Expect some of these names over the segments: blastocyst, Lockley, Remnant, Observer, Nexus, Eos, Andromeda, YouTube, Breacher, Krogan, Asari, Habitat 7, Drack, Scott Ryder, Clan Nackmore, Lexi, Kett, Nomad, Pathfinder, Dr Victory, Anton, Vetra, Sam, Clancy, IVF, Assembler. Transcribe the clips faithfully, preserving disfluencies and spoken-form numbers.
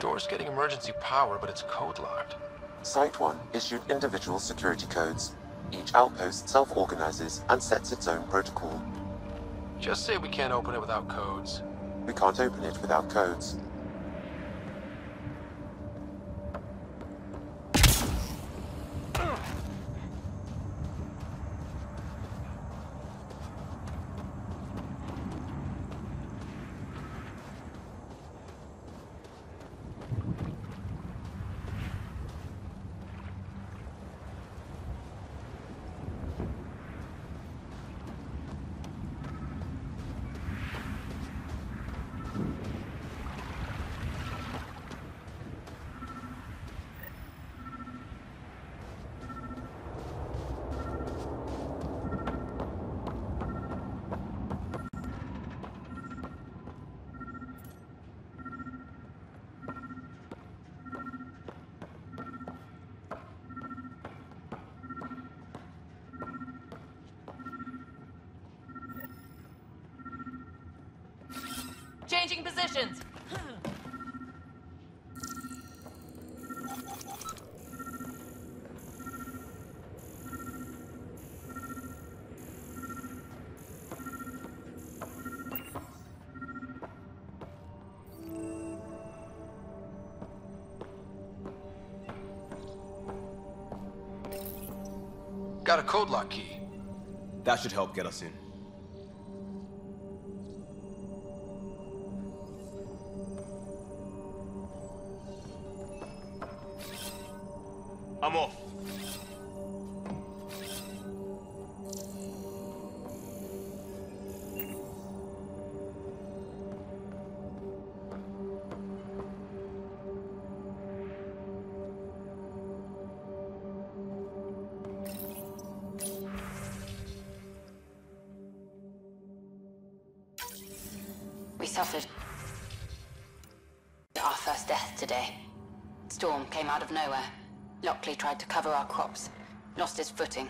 Door's getting emergency power, but it's code-locked. Site one issued individual security codes. Each outpost self-organizes and sets its own protocol. Just say we can't open it without codes. We can't open it without codes. Changing positions. Got a code lock key. That should help get us in. I'm off. We suffered our first death today. Storm came out of nowhere. Lockley tried to cover our crops, lost his footing,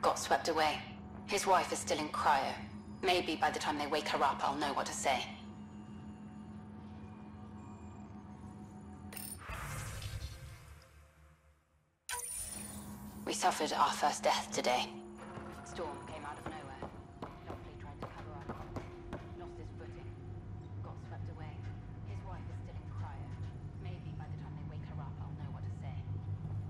got swept away. His wife is still in cryo. Maybe by the time they wake her up, I'll know what to say. We suffered our first death today. Storm came out of nowhere. Lockley tried to cover our crops, lost his footing, got swept away.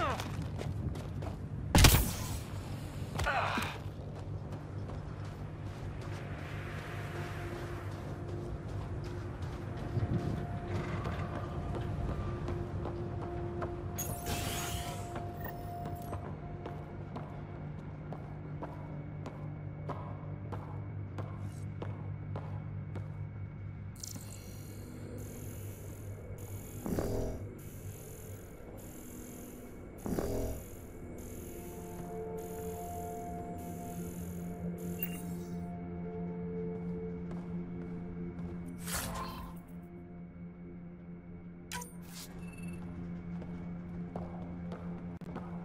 His wife is still in cryo. Maybe by the time they wake her up, I'll know what to say.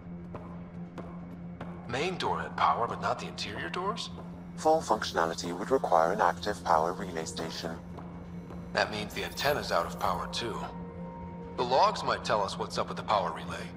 Main door had power, but not the interior doors? Full functionality would require an active power relay station. That means the antenna's out of power too. The logs might tell us what's up with the power relay.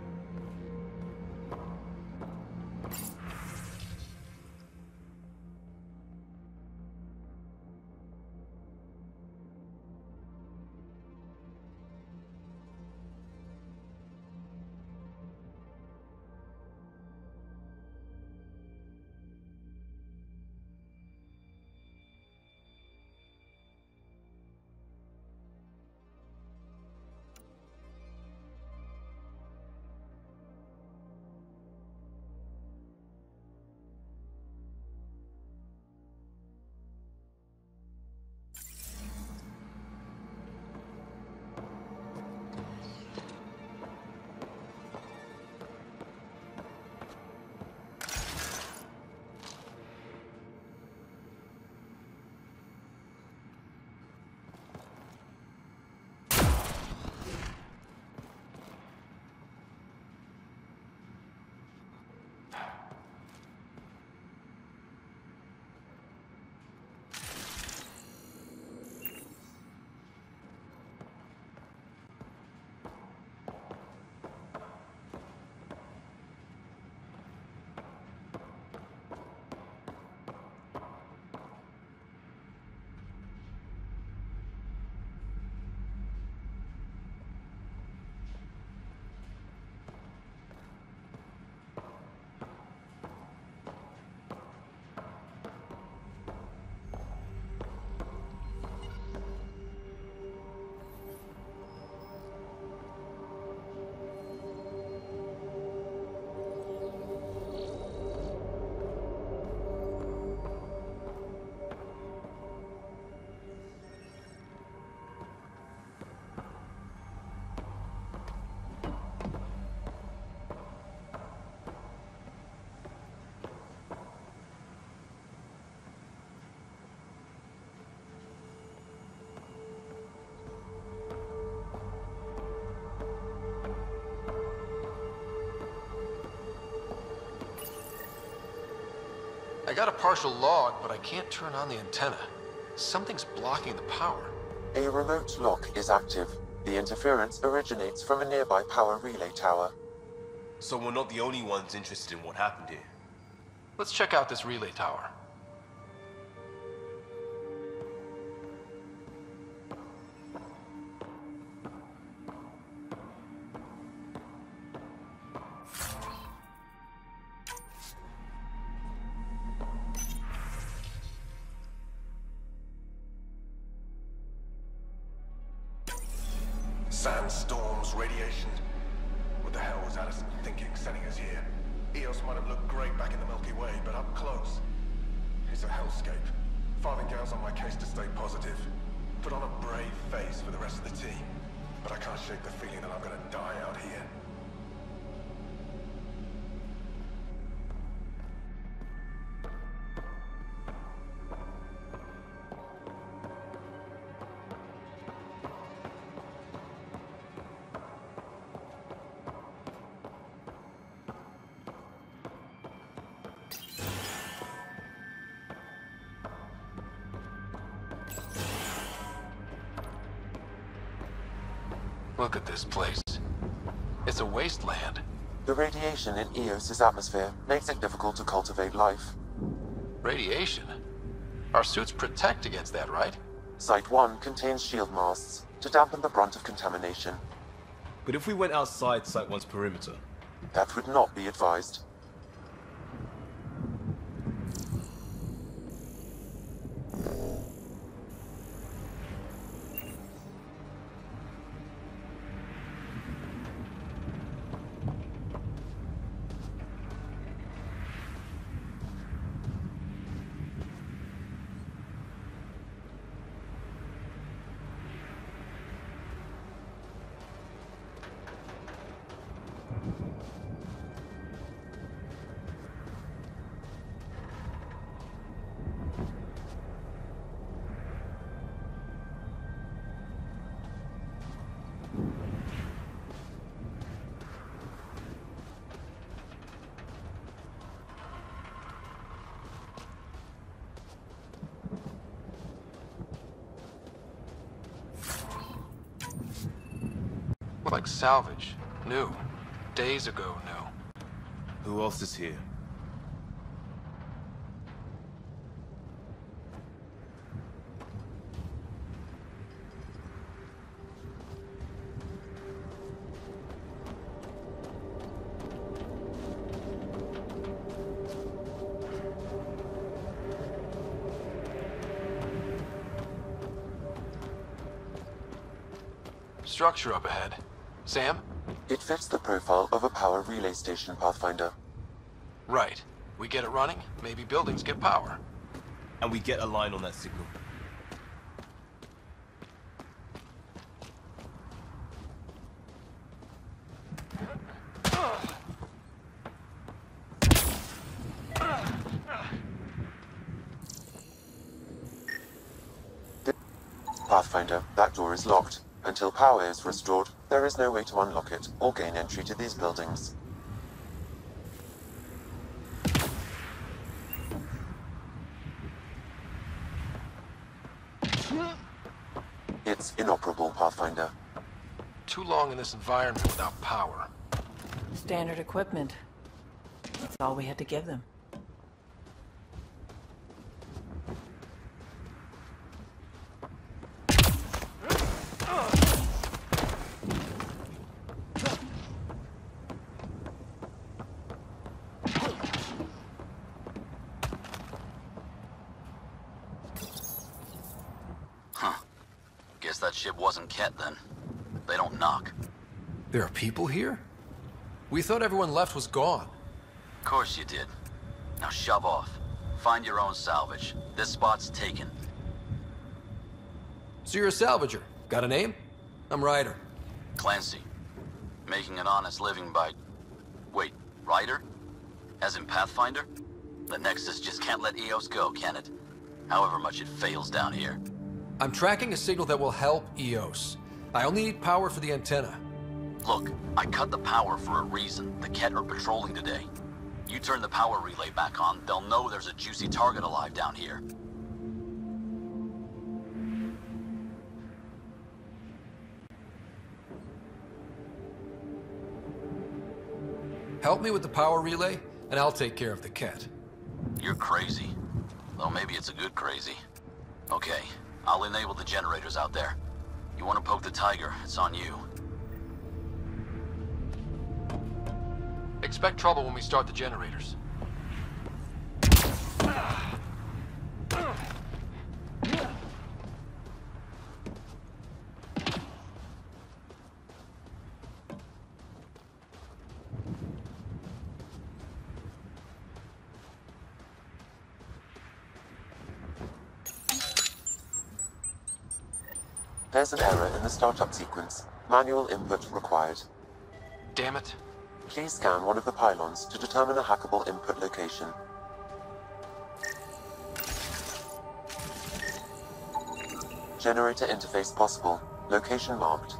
I got a partial log, but I can't turn on the antenna. Something's blocking the power. A remote lock is active. The interference originates from a nearby power relay tower. So we're not the only ones interested in what happened here. Let's check out this relay tower. Sandstorms, radiation. What the hell was Allison thinking, sending us here? Eos might have looked great back in the Milky Way, but up close, it's a hellscape. Farming girls on my case to stay positive. Put on a brave face for the rest of the team, but I can't shake the feeling that I'm gonna die out here. Look at this place. It's a wasteland. The radiation in Eos's atmosphere makes it difficult to cultivate life. Radiation? Our suits protect against that, right? Site one contains shield masts to dampen the brunt of contamination. But if we went outside Site one's perimeter? That would not be advised. Like salvage. New. Days ago, new. Who else is here? Structure up ahead. Sam? It fits the profile of a power relay station, Pathfinder. Right. We get it running, maybe buildings get power. And we get a line on that signal. Pathfinder, that door is locked. Until power is restored, there is no way to unlock it or gain entry to these buildings. It's inoperable, Pathfinder. Too long in this environment without power. Standard equipment. That's all we had to give them. That ship wasn't Kett then. They don't knock. There are people here? We thought everyone left was gone. Of course you did. Now shove off. Find your own salvage. This spot's taken. So you're a salvager. Got a name? I'm Ryder. Clancy. Making an honest living by... Wait, Ryder? As in Pathfinder? The Nexus just can't let Eos go, can it? However much it fails down here. I'm tracking a signal that will help Eos. I only need power for the antenna. Look, I cut the power for a reason. The Kett are patrolling today. You turn the power relay back on, they'll know there's a juicy target alive down here. Help me with the power relay, and I'll take care of the Kett. You're crazy. Though maybe it's a good crazy. Okay, I'll enable the generators out there. You want to poke the tiger, it's on you. Expect trouble when we start the generators. There's an error in the startup sequence. Manual input required. Damn it. Please scan one of the pylons to determine a hackable input location. Generator interface possible. Location marked.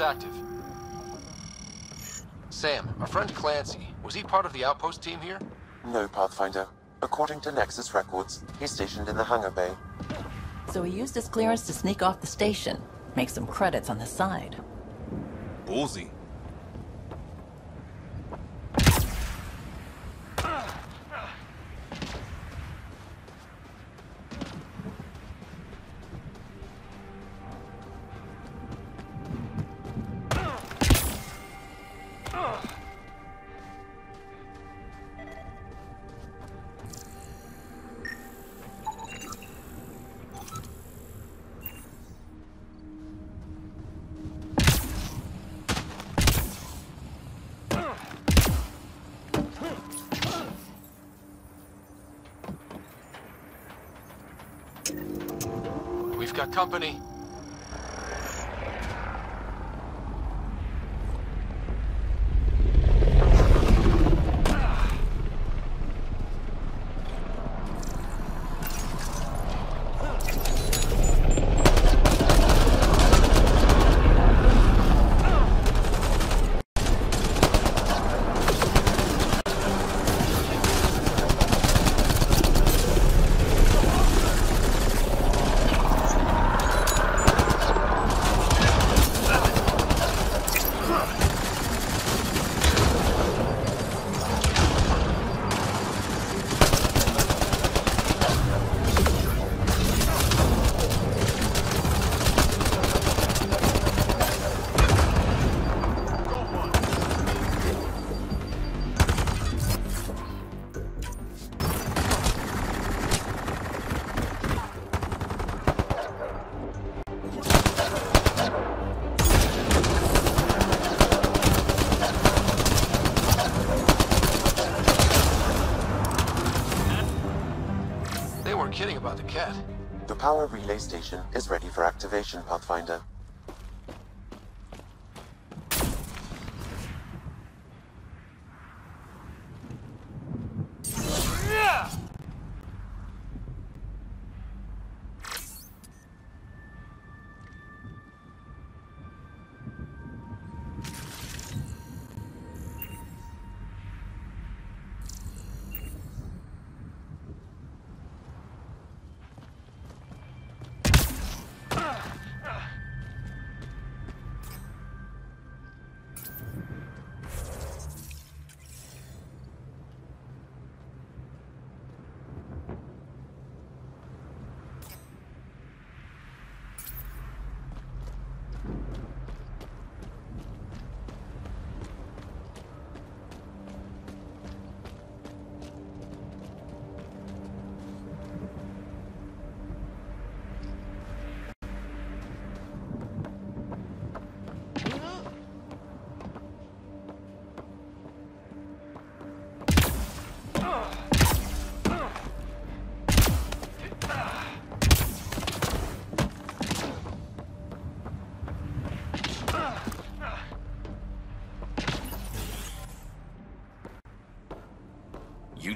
Active. Sam, our friend Clancy, was he part of the outpost team here? No, Pathfinder. According to Nexus records, he's stationed in the hangar bay. So he used his clearance to sneak off the station, make some credits on the side. Ballsy. Company. The power relay station is ready for activation, Pathfinder.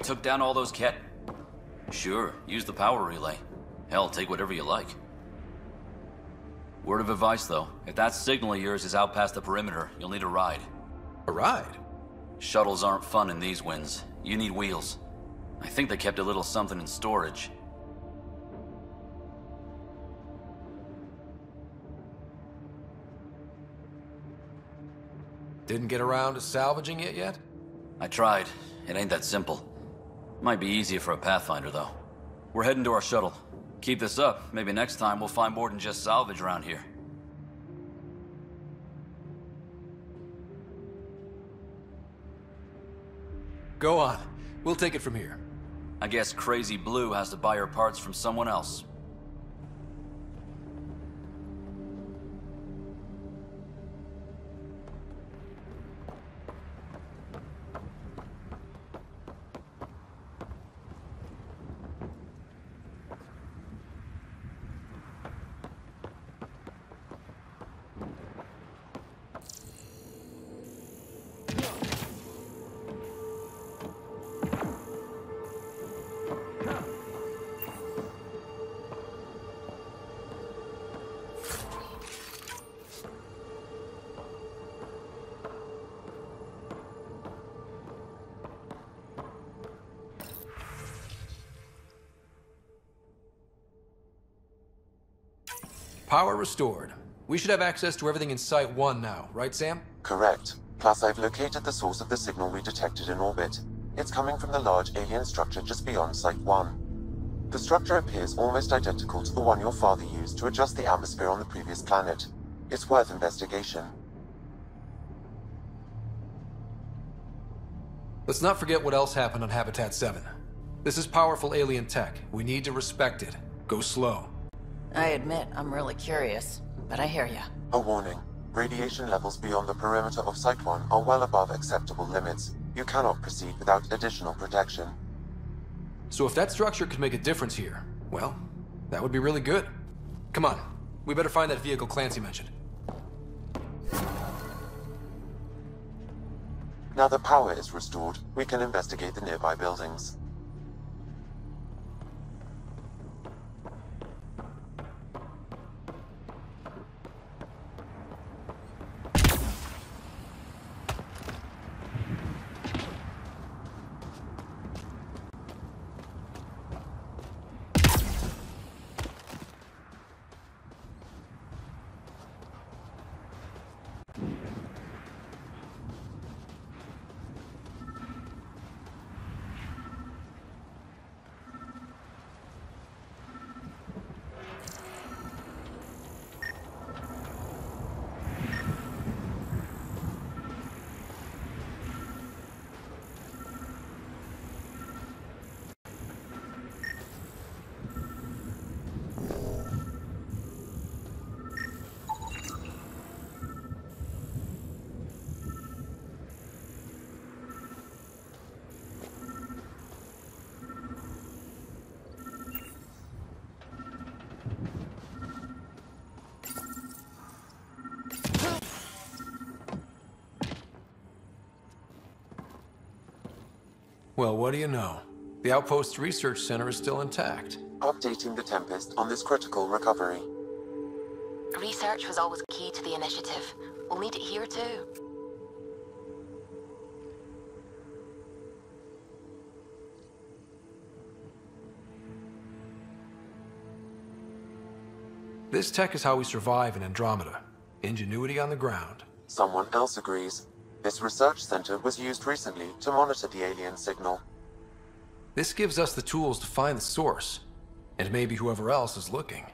Took down all those Kett? Sure, use the power relay. Hell, take whatever you like. Word of advice, though. If that signal of yours is out past the perimeter, you'll need a ride. A ride? Shuttles aren't fun in these winds. You need wheels. I think they kept a little something in storage. Didn't get around to salvaging it yet? I tried. It ain't that simple. Might be easier for a Pathfinder, though. We're heading to our shuttle. Keep this up. Maybe next time we'll find more than just salvage around here. Go on. We'll take it from here. I guess Crazy Blue has to buy her parts from someone else. Power restored. We should have access to everything in Site one now, right, Sam? Correct. Plus, I've located the source of the signal we detected in orbit. It's coming from the large alien structure just beyond Site one. The structure appears almost identical to the one your father used to adjust the atmosphere on the previous planet. It's worth investigation. Let's not forget what else happened on Habitat seven. This is powerful alien tech. We need to respect it. Go slow. I admit, I'm really curious, but I hear ya. A warning. Radiation levels beyond the perimeter of Site one are well above acceptable limits. You cannot proceed without additional protection. So if that structure could make a difference here, well, that would be really good. Come on, we better find that vehicle Clancy mentioned. Now the power is restored, we can investigate the nearby buildings. Well, what do you know? The Outpost Research Center is still intact. Updating the Tempest on this critical recovery. Research was always key to the initiative. We'll need it here too. This tech is how we survive in Andromeda. Ingenuity on the ground. Someone else agrees. This research center was used recently to monitor the alien signal. This gives us the tools to find the source, and maybe whoever else is looking.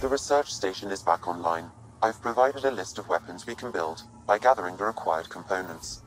The research station is back online. I've provided a list of weapons we can build by gathering the required components.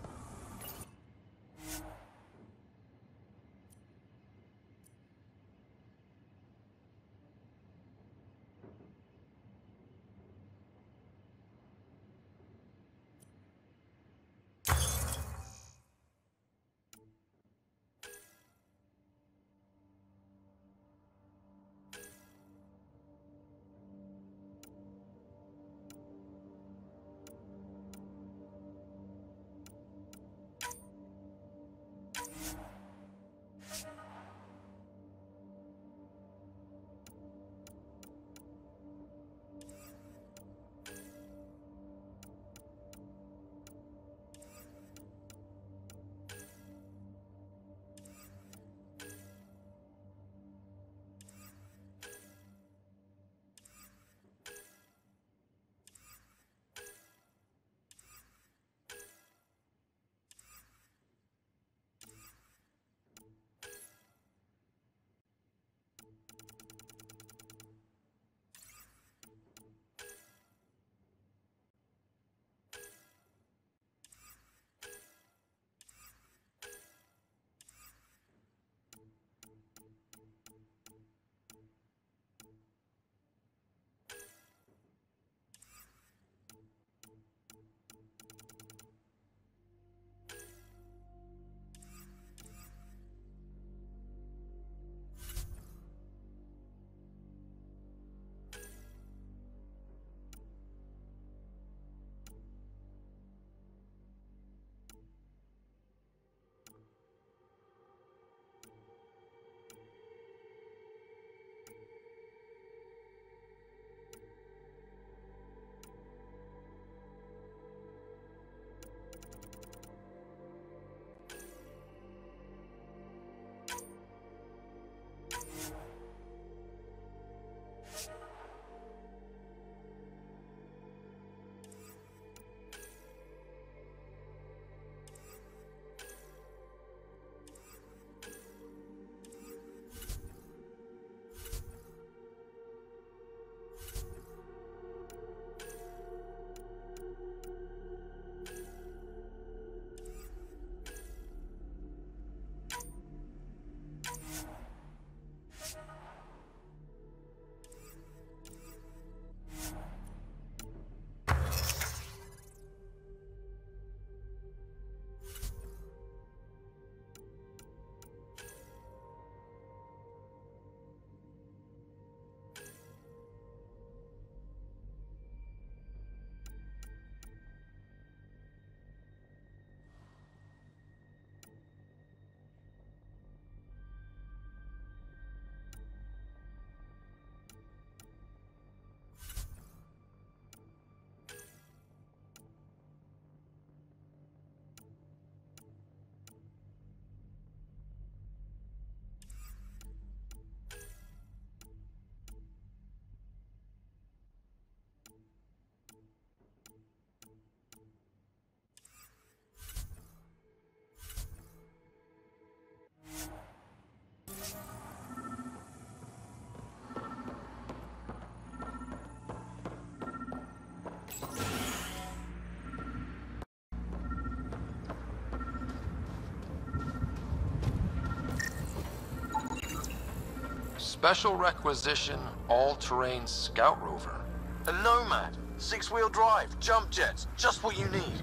Special requisition all-terrain scout rover. A Nomad, six-wheel drive, jump jets, just what you need.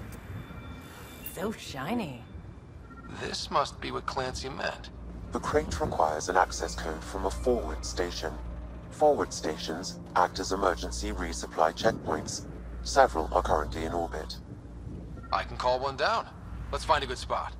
So shiny. This must be what Clancy meant. The crate requires an access code from a forward station. Forward stations act as emergency resupply checkpoints. Several are currently in orbit. I can call one down. Let's find a good spot.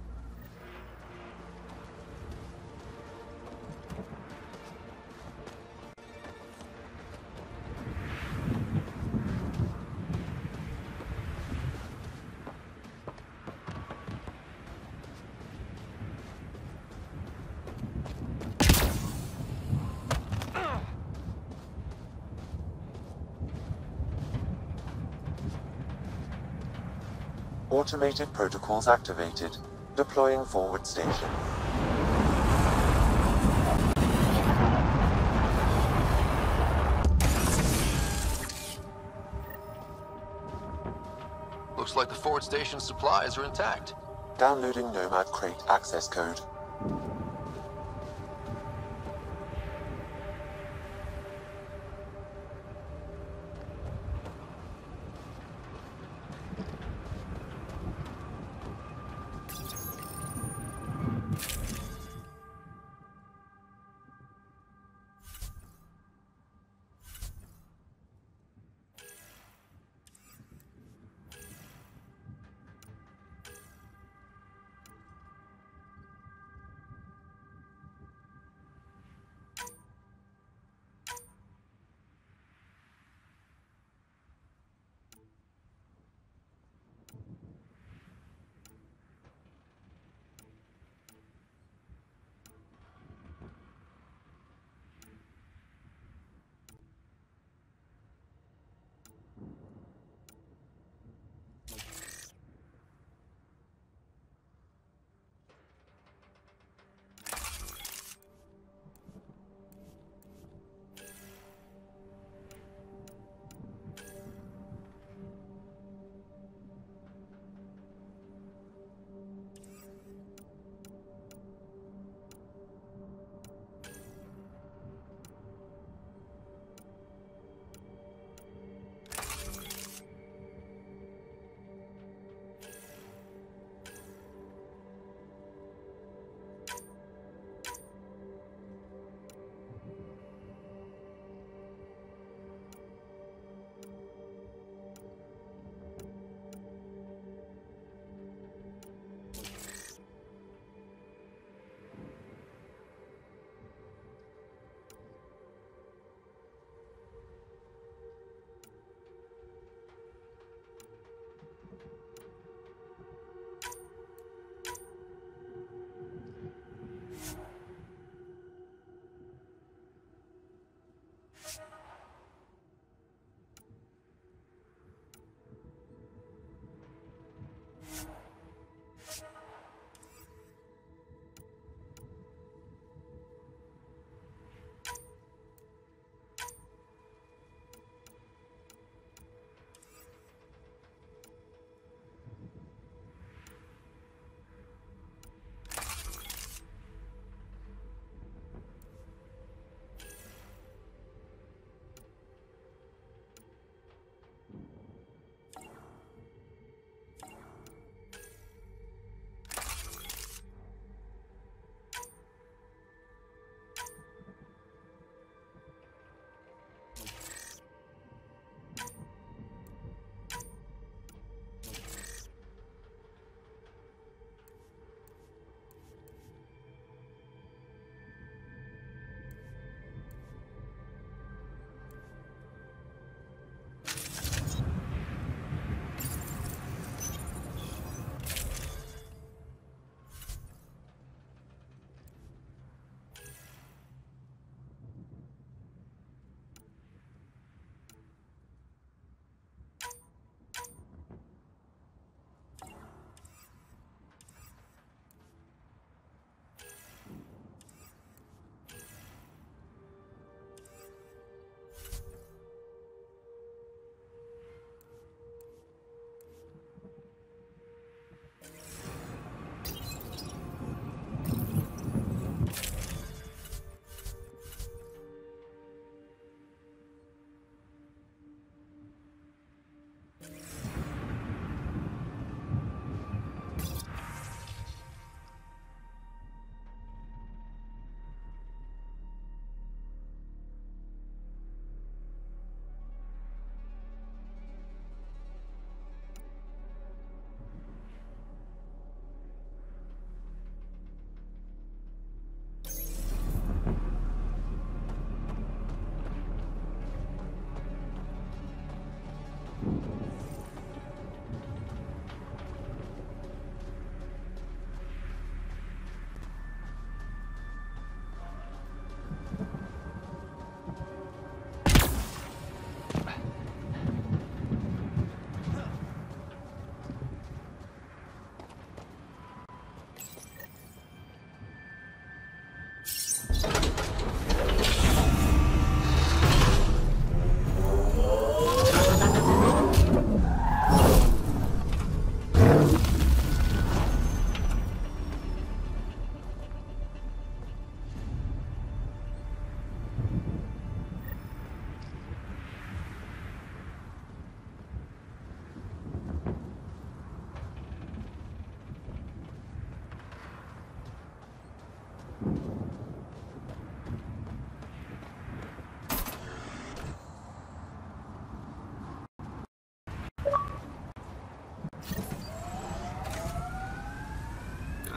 Automated protocols activated. Deploying forward station. Looks like the forward station supplies are intact. Downloading Nomad crate access code.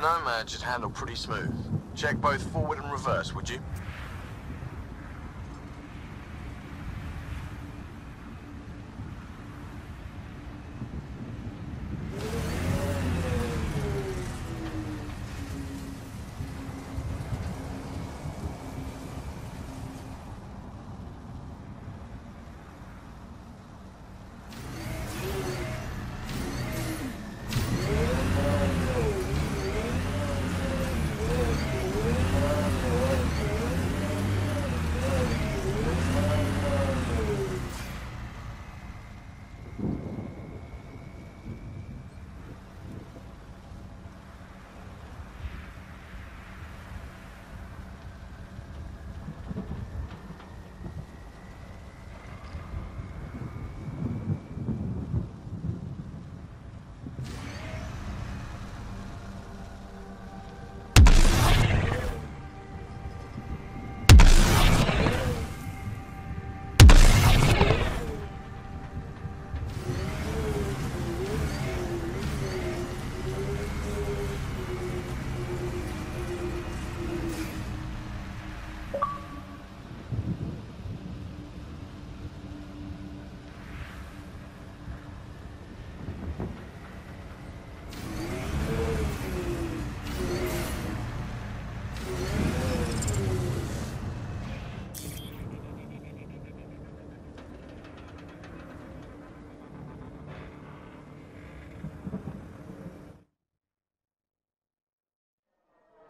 Nomad should handle pretty smooth. Check both forward and reverse, would you?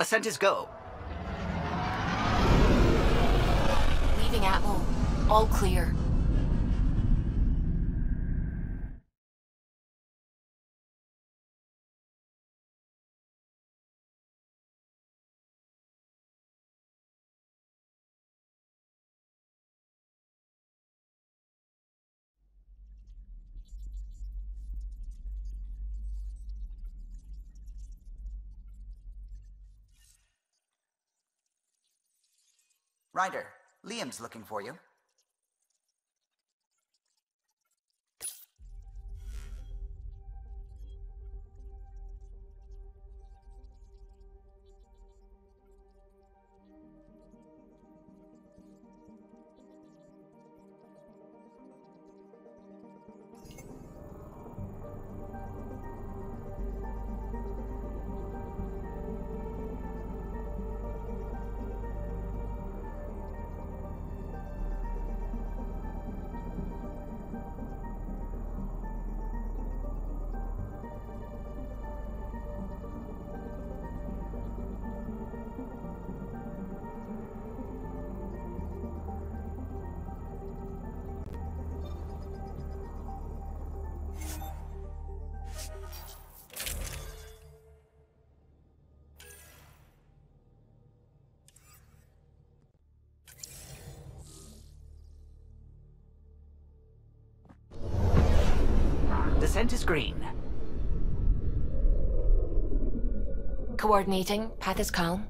Ascent is go. Leaving Atmo. All clear. Ryder, Liam's looking for you. Descent is green. Coordinating. Path is calm.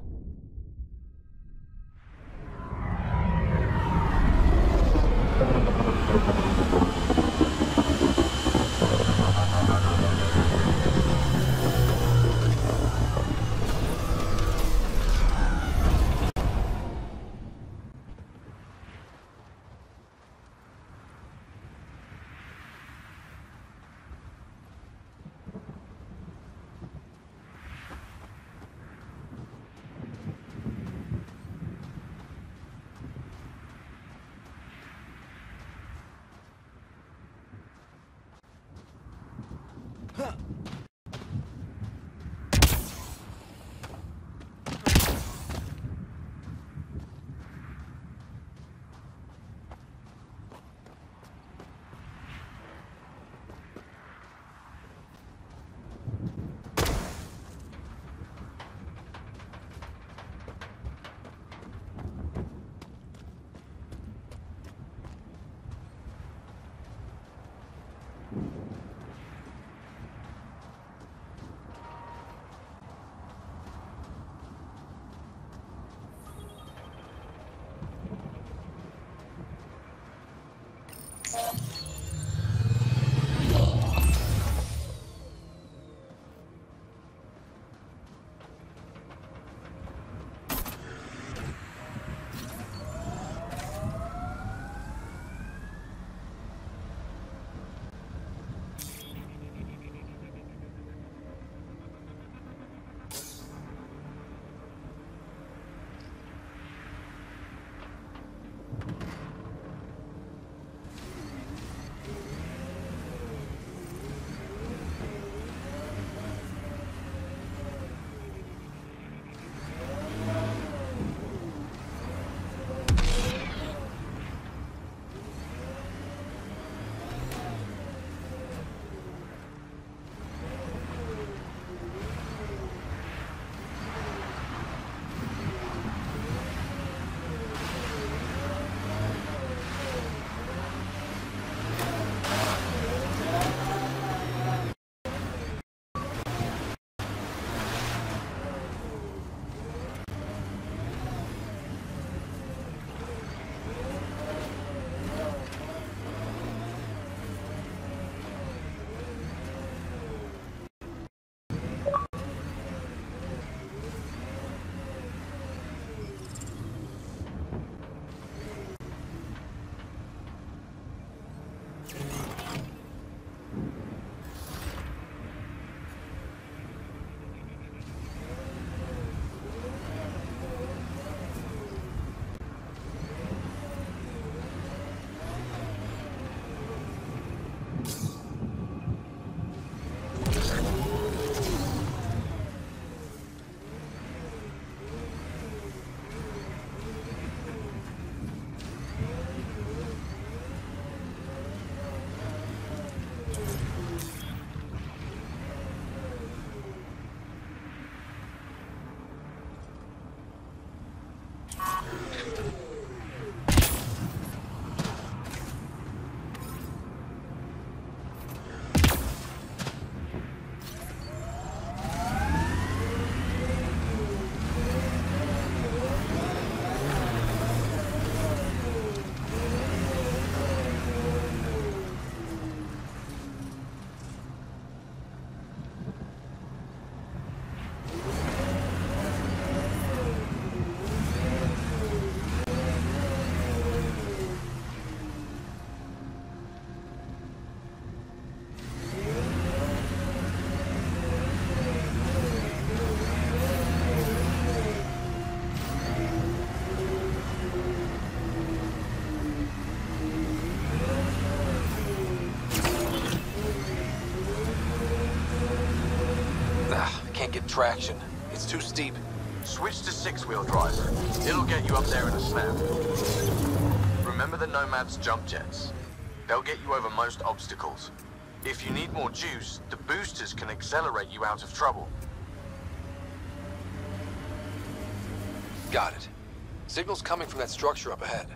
can't get traction. It's too steep. Switch to six-wheel drive. It'll get you up there in a snap. Remember the Nomad's jump jets. They'll get you over most obstacles. If you need more juice, the boosters can accelerate you out of trouble. Got it. Signal's coming from that structure up ahead.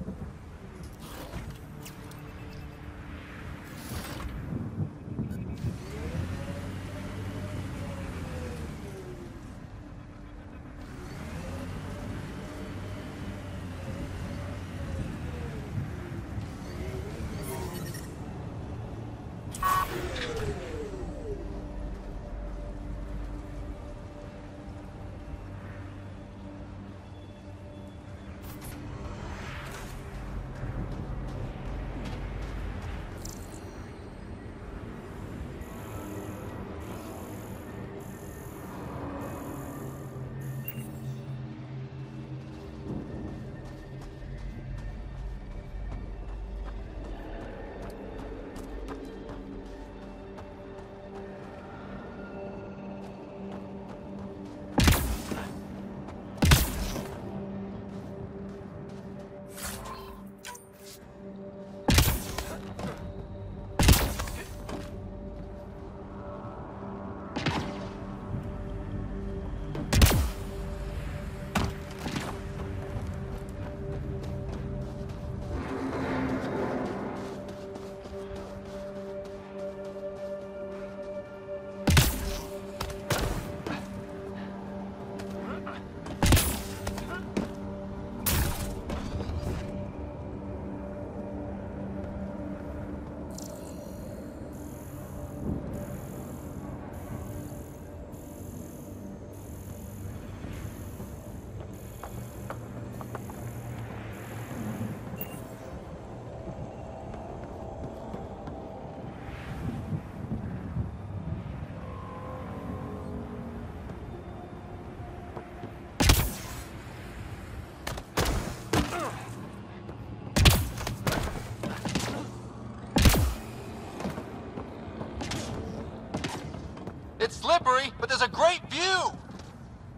Slippery, but there's a great view!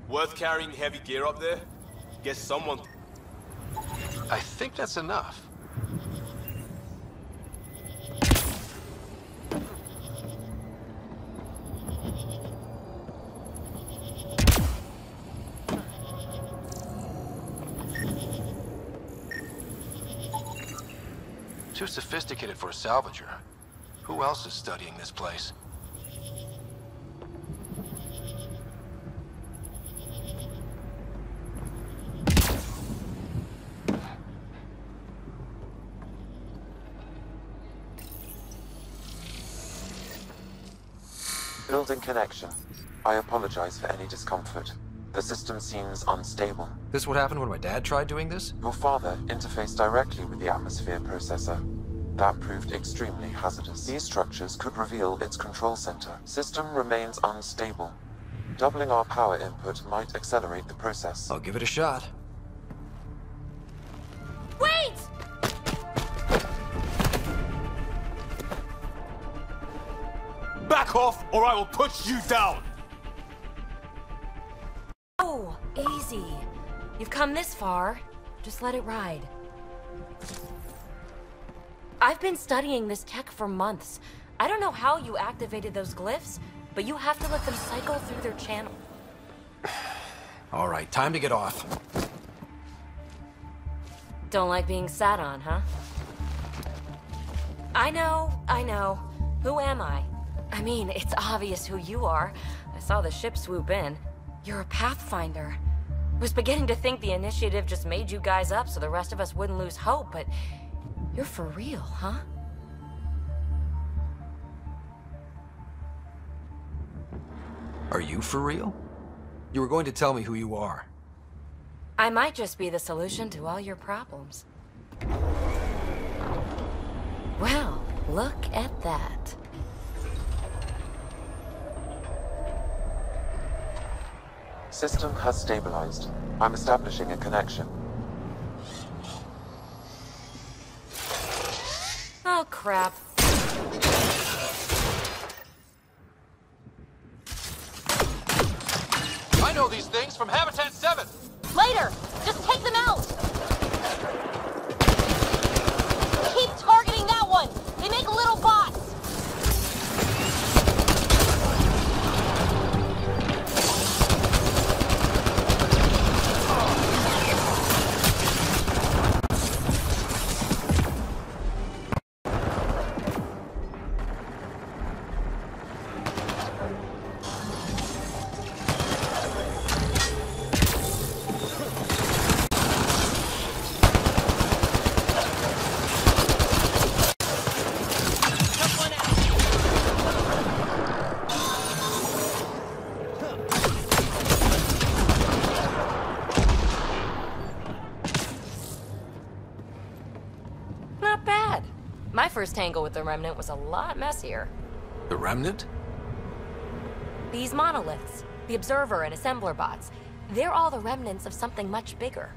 Worth carrying heavy gear up there? Guess someone... I think that's enough. Too sophisticated for a salvager. Who else is studying this place? Building connection. I apologize for any discomfort. The system seems unstable. This would happen when my dad tried doing this? Your father interfaced directly with the atmosphere processor. That proved extremely hazardous. These structures could reveal its control center. System remains unstable. Doubling our power input might accelerate the process. I'll give it a shot. Back off, or I will put you down! Oh, easy. You've come this far. Just let it ride. I've been studying this tech for months. I don't know how you activated those glyphs, but you have to let them cycle through their channel. All right, time to get off. Don't like being sat on, huh? I know, I know. Who am I? I mean, it's obvious who you are. I saw the ship swoop in. You're a Pathfinder. I was beginning to think the initiative just made you guys up so the rest of us wouldn't lose hope, but... you're for real, huh? Are you for real? You were going to tell me who you are. I might just be the solution to all your problems. Well, look at that. System has stabilized. I'm establishing a connection. Oh, crap. know these things from Habitat seven. Later! Just take them out! Keep targeting that one! They make little bots! My first tangle with the Remnant was a lot messier. The Remnant? These monoliths, the Observer and Assembler bots, they're all the remnants of something much bigger.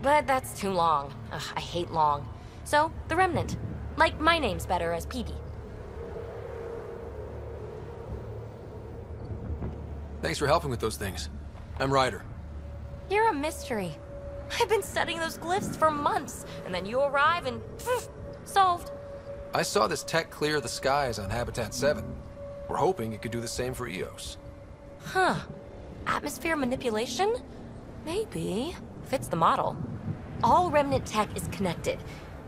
But that's too long. Ugh, I hate long. So, the Remnant. Like, my name's better as P B. Thanks for helping with those things. I'm Ryder. You're a mystery. I've been studying those glyphs for months, and then you arrive and... poof, solved. I saw this tech clear the skies on Habitat seven. We're hoping it could do the same for Eos. Huh. Atmosphere manipulation? Maybe. Fits the model. All Remnant tech is connected.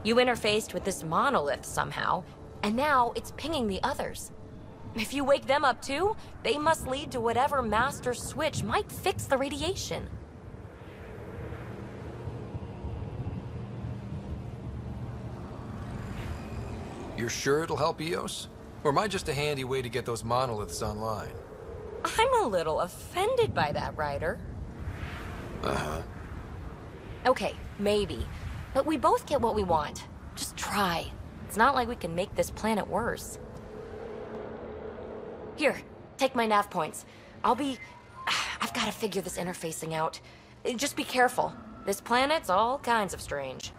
You interfaced with this monolith somehow, and now it's pinging the others. If you wake them up too, they must lead to whatever master switch might fix the radiation. You're sure it'll help Eos? Or am I just a handy way to get those monoliths online? I'm a little offended by that, Ryder. Uh-huh. Okay, maybe. But we both get what we want. Just try. It's not like we can make this planet worse. Here, take my nav points. I'll be... I've got to figure this interfacing out. Just be careful. This planet's all kinds of strange.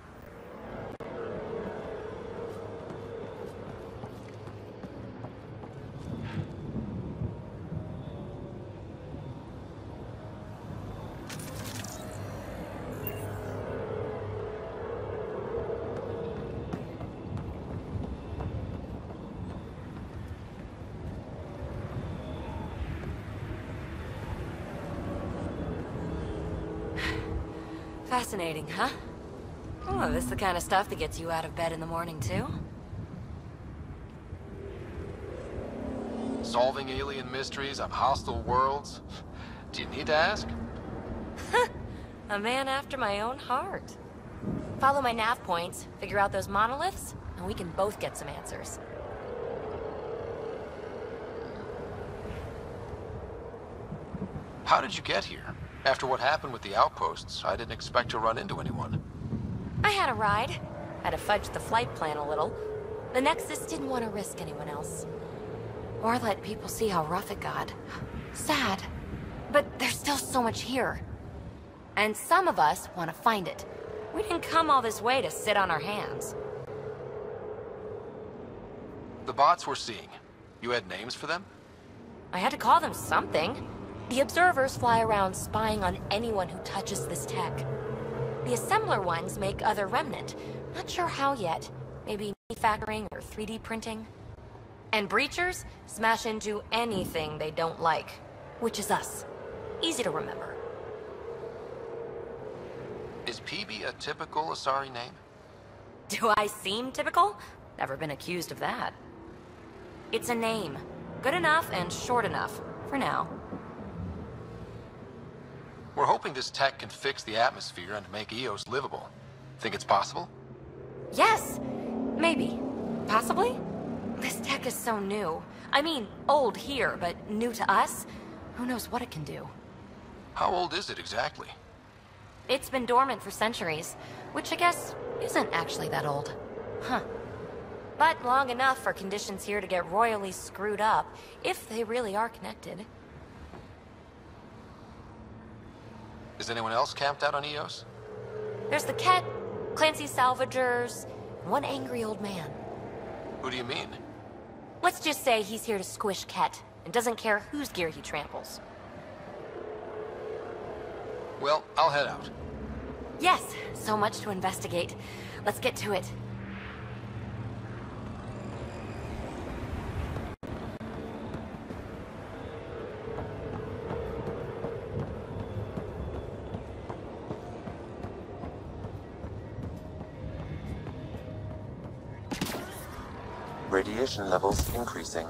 Fascinating, huh? Oh, this is the kind of stuff that gets you out of bed in the morning, too? Solving alien mysteries on hostile worlds? Do you need to ask? A man after my own heart. Follow my nav points, figure out those monoliths, and we can both get some answers. How did you get here? After what happened with the outposts, I didn't expect to run into anyone. I had a ride. Had to fudge the flight plan a little. The Nexus didn't want to risk anyone else. Or let people see how rough it got. Sad. But there's still so much here. And some of us want to find it. We didn't come all this way to sit on our hands. The bots we're seeing, you had names for them? I had to call them something. The Observers fly around spying on anyone who touches this tech. The Assembler ones make other Remnant. Not sure how yet. Maybe manufacturing or three D printing. And Breachers smash into anything they don't like. Which is us. Easy to remember. Is P B a typical Asari name? Do I seem typical? Never been accused of that. It's a name. Good enough and short enough. For now. We're hoping this tech can fix the atmosphere and make Eos livable. Think it's possible? Yes! Maybe. Possibly? This tech is so new. I mean, old here, but new to us. Who knows what it can do? How old is it exactly? It's been dormant for centuries, which I guess isn't actually that old. Huh. But long enough for conditions here to get royally screwed up, if they really are connected. Is anyone else camped out on Eos? There's the Kett, Clancy salvagers, one angry old man. Who do you mean? Let's just say he's here to squish Kett, and doesn't care whose gear he tramples. Well, I'll head out. Yes, so much to investigate. Let's get to it. Radiation levels increasing.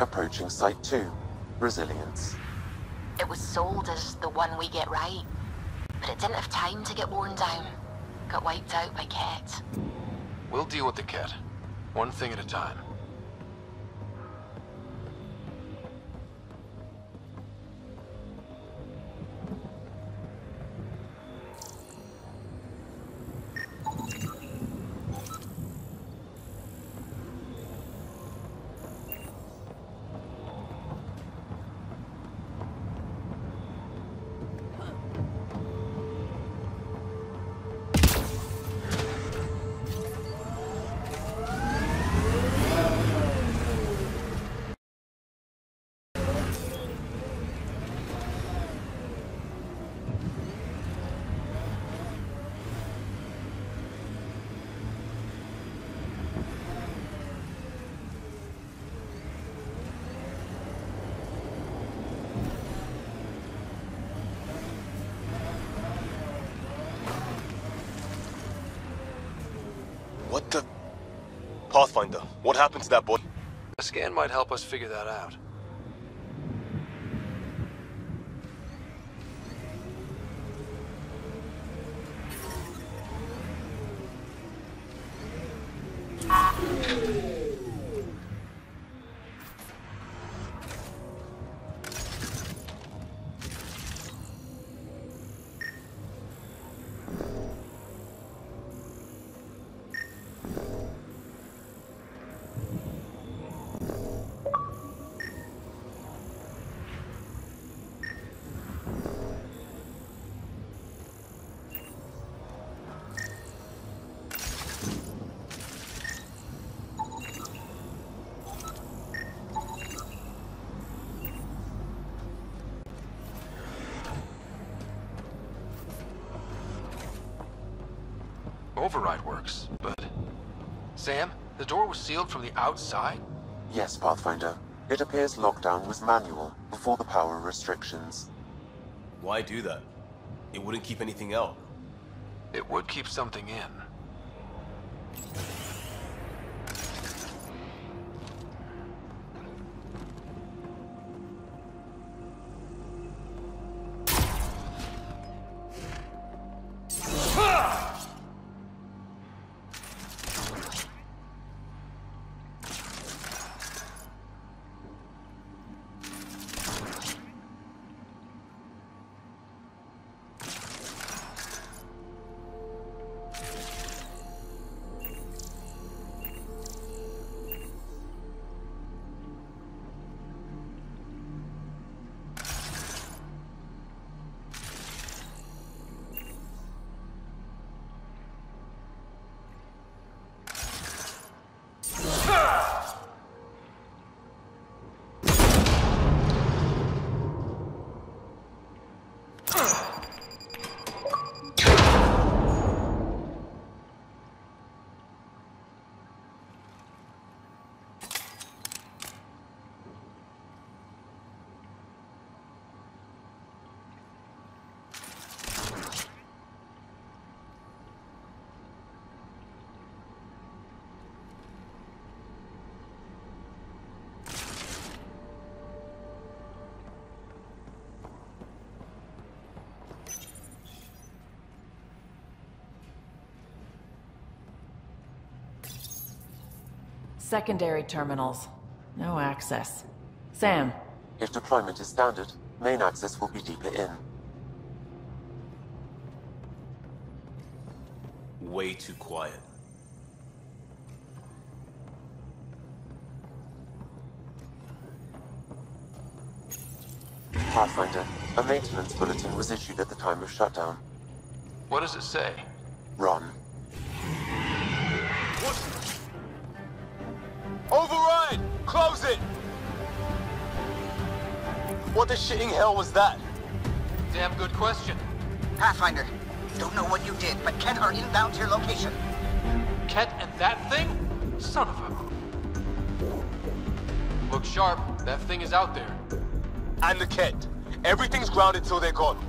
Approaching Site two, Resilience. It was sold as the one we get right, but it didn't have time to get worn down. Got wiped out by Kett. We'll deal with the Kett, one thing at a time. What the... Pathfinder, what happened to that boy? A scan might help us figure that out. override works, but... Sam, the door was sealed from the outside? Yes, Pathfinder. It appears lockdown was manual before the power restrictions. Why do that? It wouldn't keep anything out. It would keep something in. Secondary terminals. No access. Sam. If deployment is standard, main access will be deeper in. Way too quiet. Pathfinder, a maintenance bulletin was issued at the time of shutdown. What does it say? Ron. Override! Close it! What the shitting hell was that? Damn good question. Pathfinder, don't know what you did, but Kett are inbound to your location. Kett and that thing? Son of a... Look sharp, that thing is out there. And the Kett. Everything's grounded till they're gone.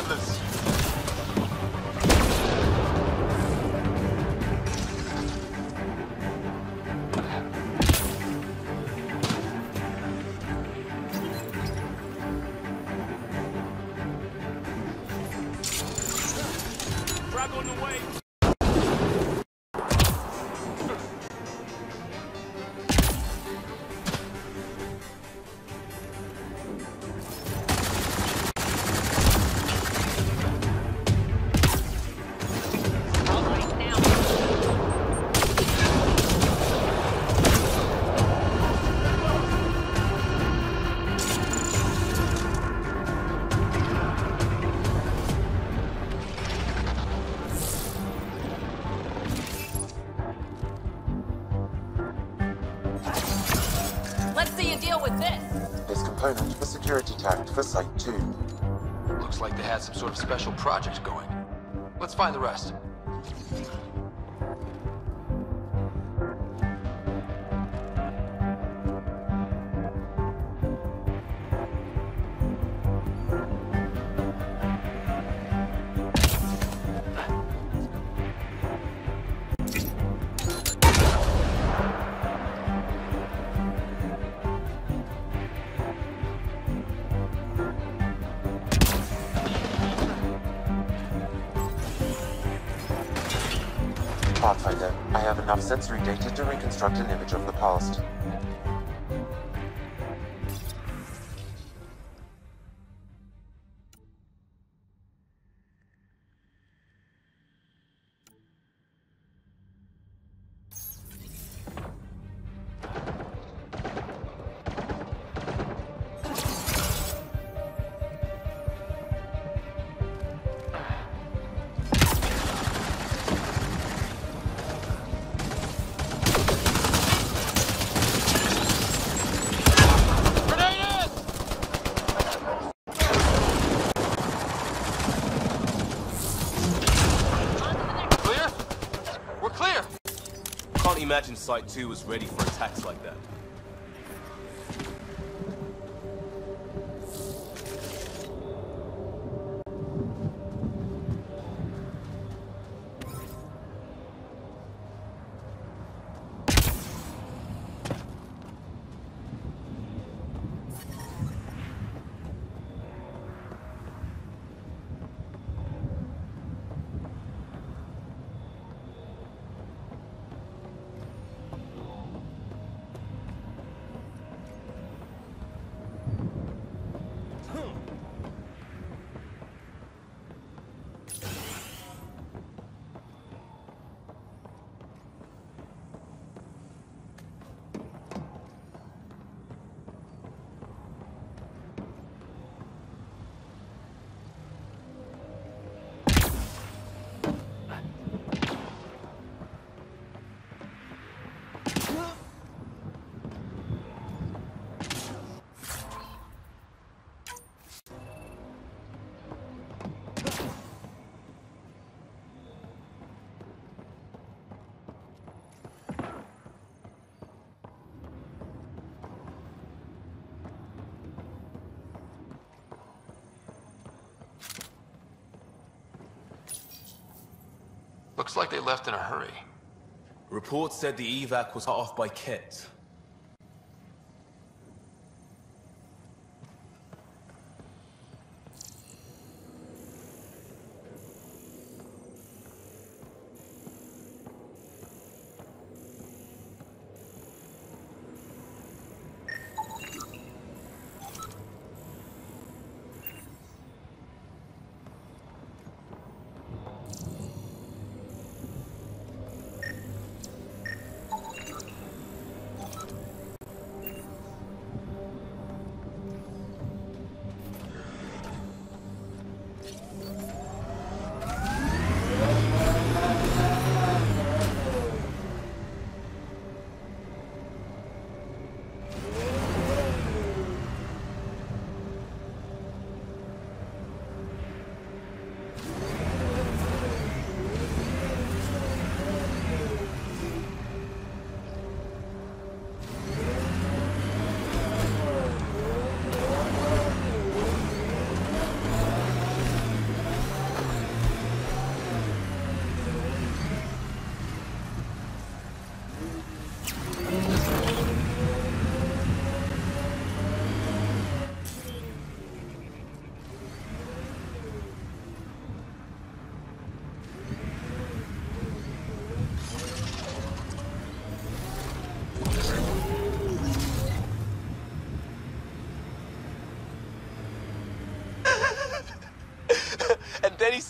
Tempest. For Site two. Looks like they had some sort of special project going. Let's find the rest. Pathfinder, I have enough sensory data to reconstruct an image of the past. Imagine Site two was ready for attacks like that. Looks like they left in a hurry. Reports said the evac was cut off by Kett.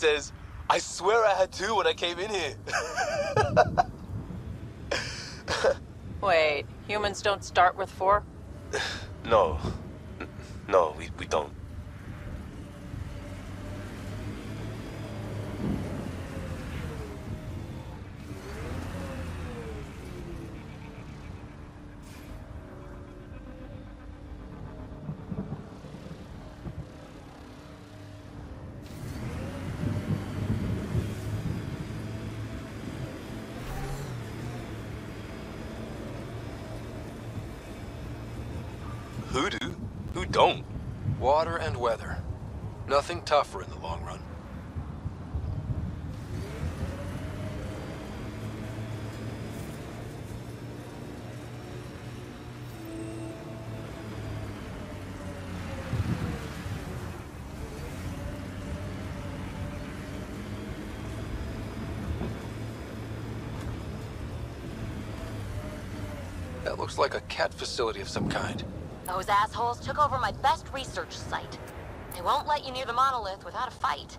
says, I swear I had two when I came in here. Wait, humans don't start with four? No. No, we, we don't. Who do? Who don't? Water and weather. Nothing tougher in the long run. That looks like a Kett facility of some kind. Those assholes took over my best research site. They won't let you near the monolith without a fight.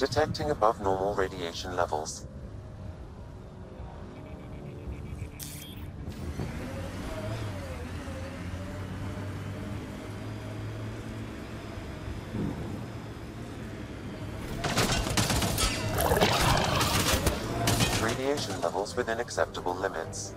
Detecting above normal radiation levels. Radiation levels within acceptable limits.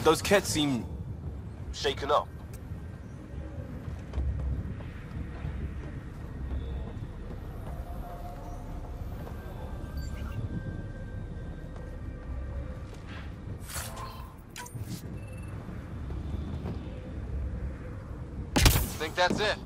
Did those Kett seem shaken up? Think that's it.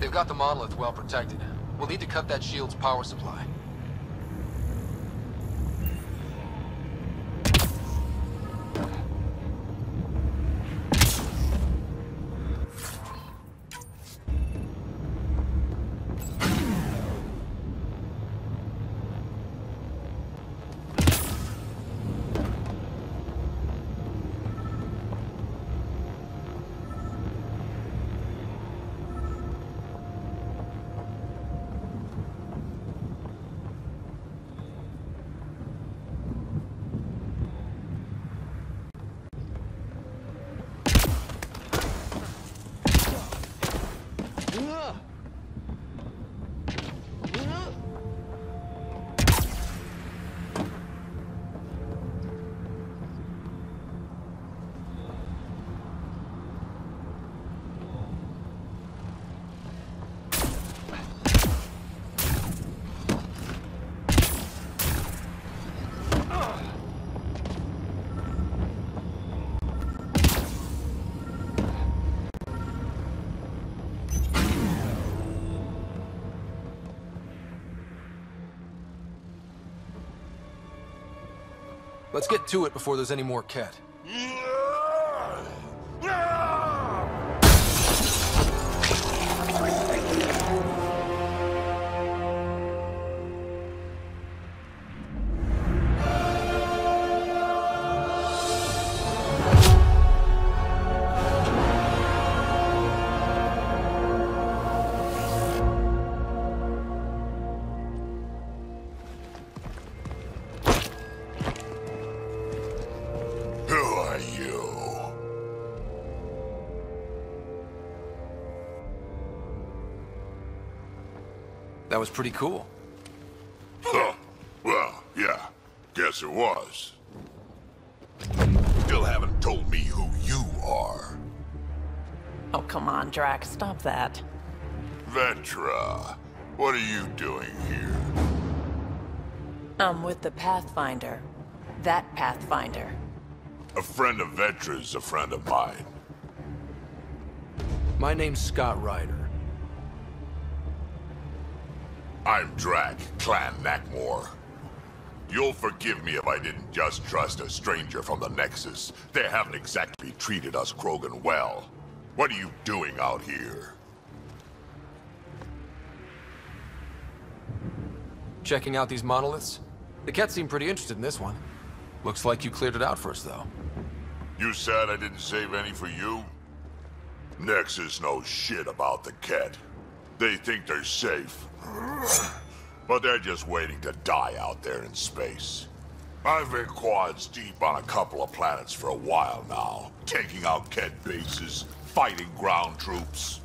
They've got the monolith well protected. We'll need to cut that shield's power supply. Let's get to it before there's any more Kett. That was pretty cool. Huh. Well, yeah. Guess it was. Still haven't told me who you are. Oh, come on, Drack. Stop that. Vetra. What are you doing here? I'm with the Pathfinder. That Pathfinder. A friend of Vetra's a friend of mine. My name's Scott Ryder. I'm Drack, Clan Nackmore. You'll forgive me if I didn't just trust a stranger from the Nexus. They haven't exactly treated us Krogan well. What are you doing out here? Checking out these monoliths? The Kett seemed pretty interested in this one. Looks like you cleared it out for us, though. You said I didn't save any for you? Nexus knows shit about the Kett. They think they're safe. But they're just waiting to die out there in space. I've been quads deep on a couple of planets for a while now, taking out Kett bases, fighting ground troops.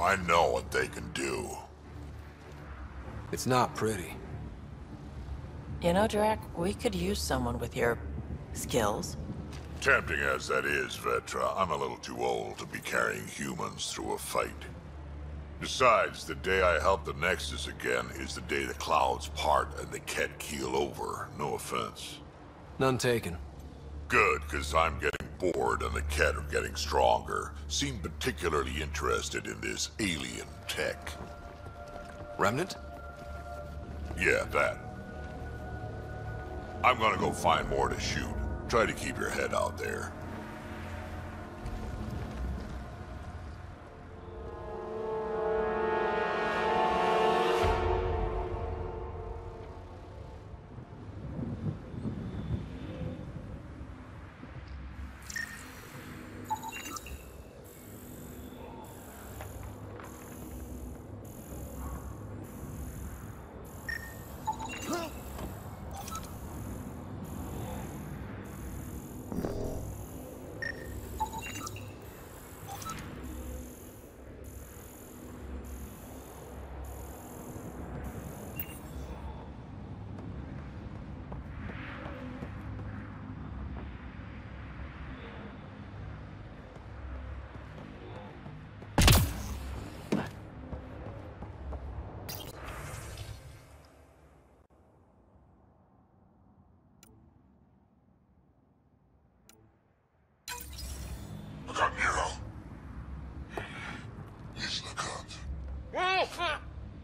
I know what they can do. It's not pretty. You know, Drack, we could use someone with your skills. Tempting as that is, Vetra, I'm a little too old to be carrying humans through a fight. Besides, the day I help the Nexus again is the day the clouds part and the Kett keel over. No offense. None taken. Good, because I'm getting bored and the Kett are getting stronger. Seem particularly interested in this alien tech. Remnant? Yeah, that. I'm gonna go find more to shoot. Try to keep your head out there.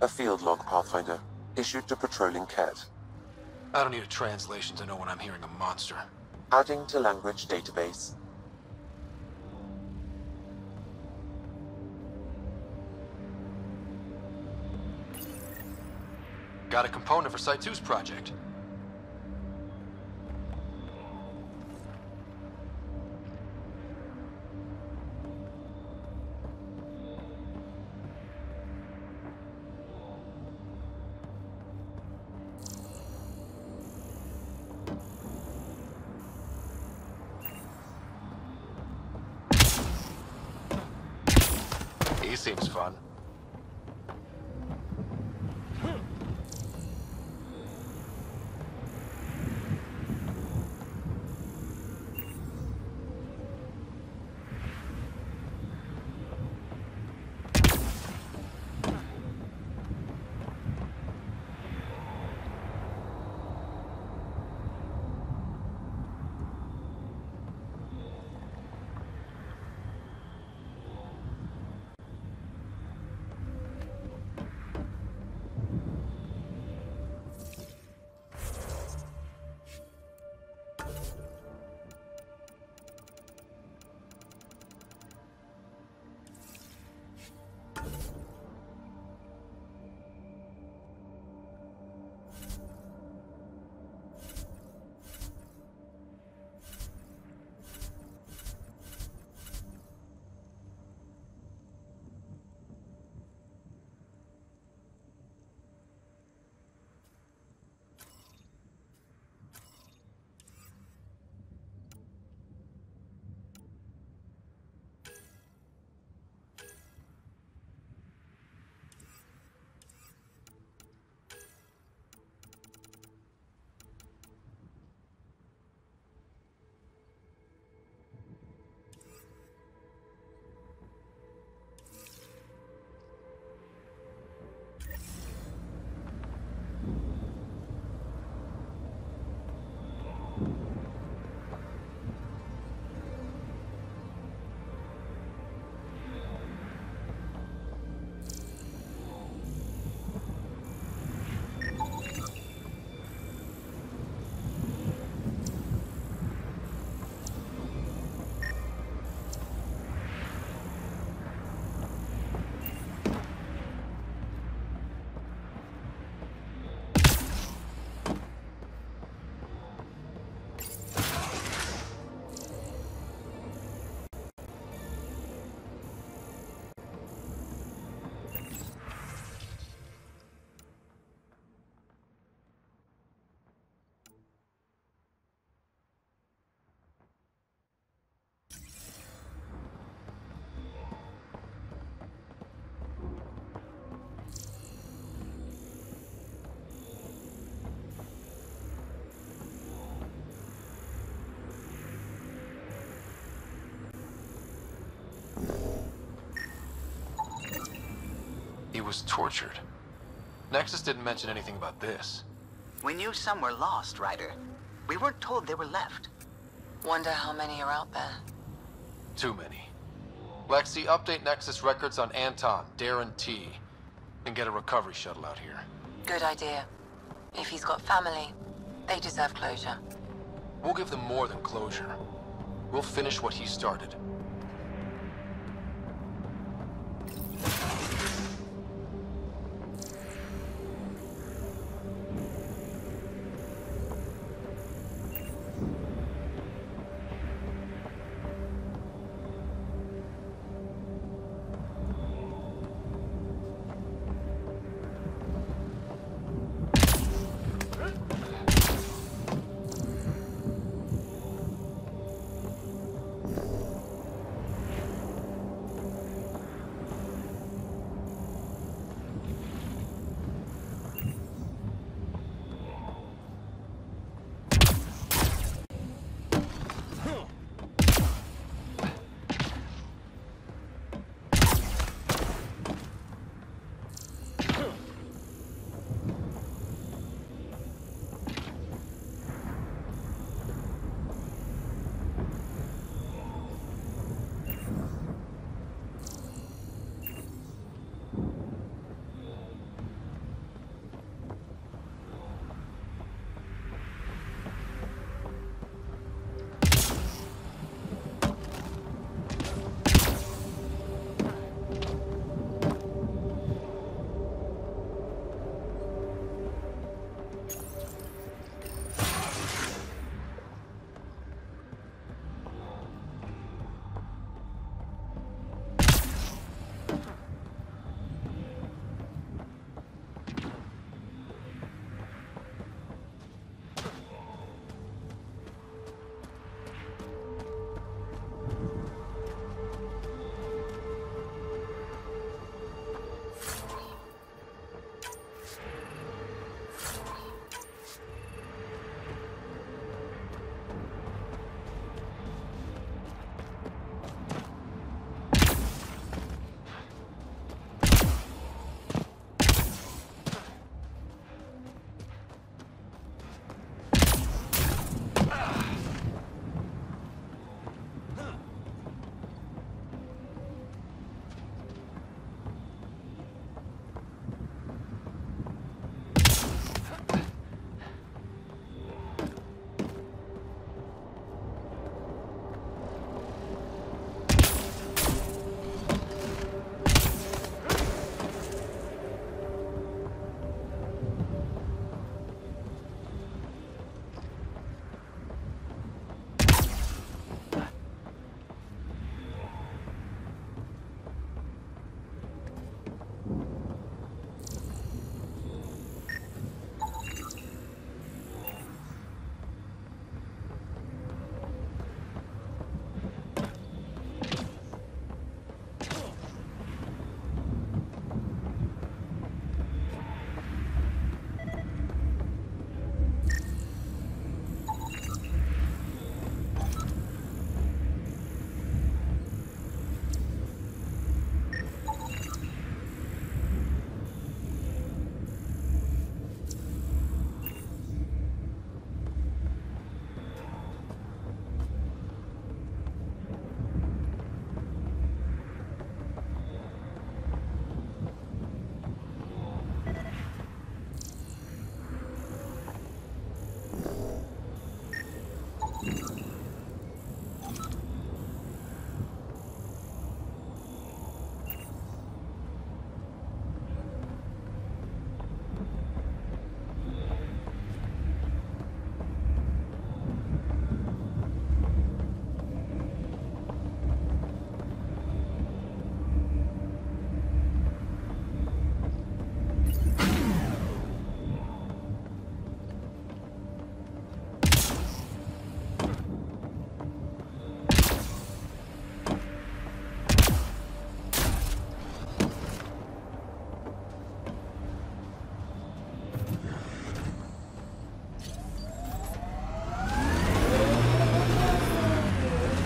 A field log, Pathfinder, issued to patrolling Kett. I don't need a translation to know when I'm hearing a monster. Adding to language database. Got a component for Site two's project. Seems fun. He was tortured. Nexus didn't mention anything about this. We knew some were lost, Ryder. We weren't told they were left. Wonder how many are out there. Too many. Lexi, update Nexus records on Anton, Darren T, and get a recovery shuttle out here. Good idea. If he's got family, they deserve closure. We'll give them more than closure. We'll finish what he started.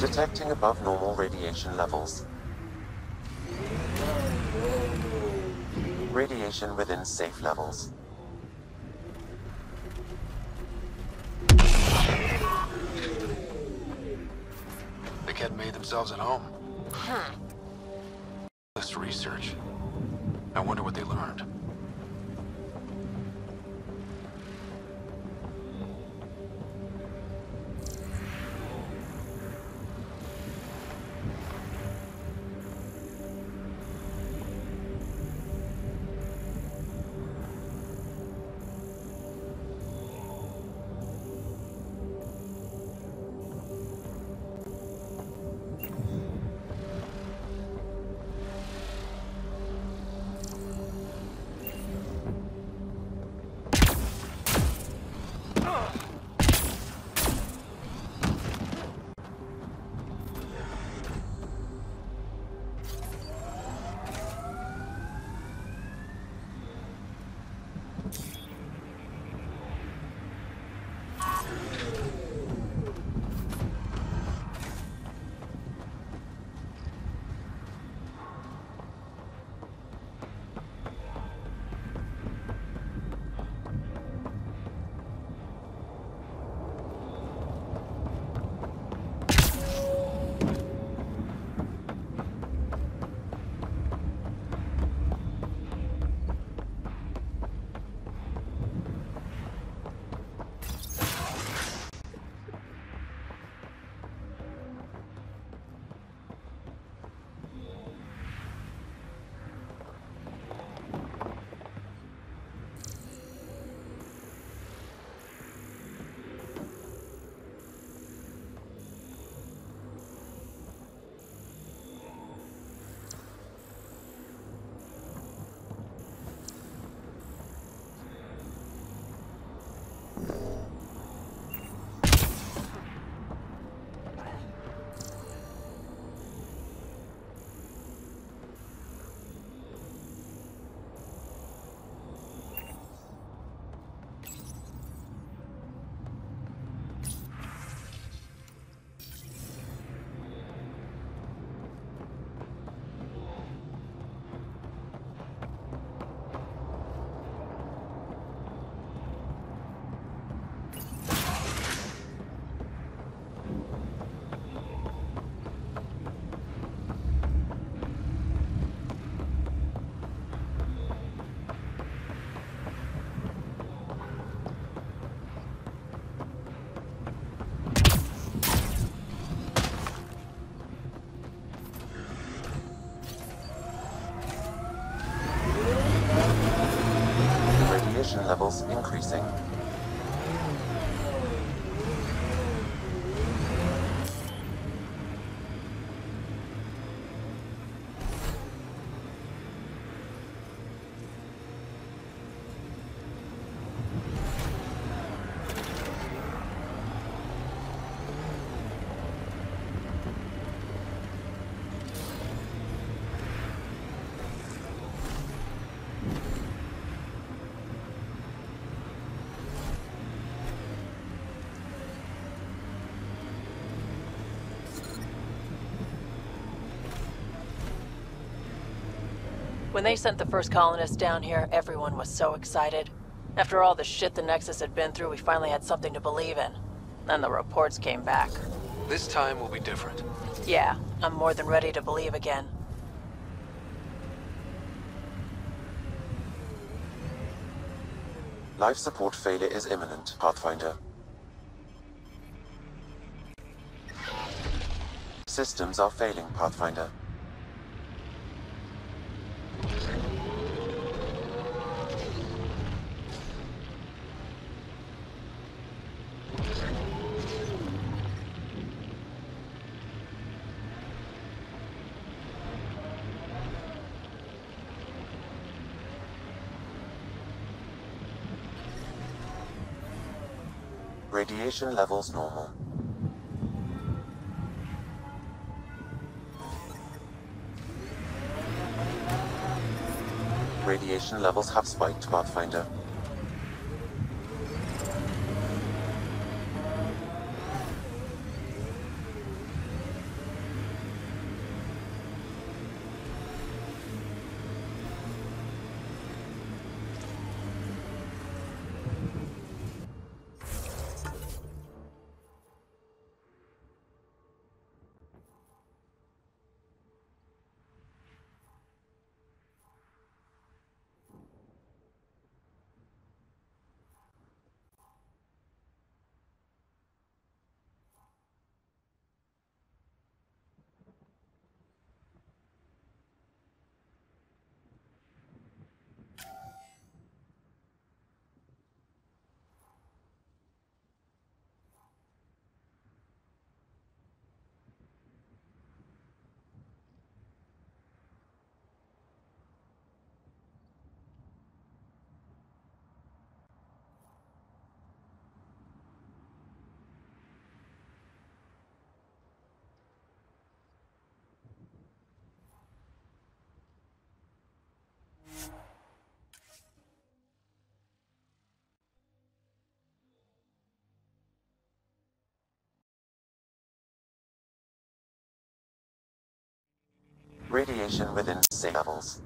Detecting above normal radiation levels. Radiation within safe levels. The Kett made themselves at home. Hmm. This research. I wonder what they learned. Levels increasing. When they sent the first colonists down here, everyone was so excited. After all the shit the Nexus had been through, we finally had something to believe in. Then the reports came back. This time will be different. Yeah, I'm more than ready to believe again. Life support failure is imminent, Pathfinder. Systems are failing, Pathfinder. Radiation levels normal. Radiation levels have spiked, Pathfinder. Radiation within safe levels.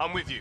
I'm with you.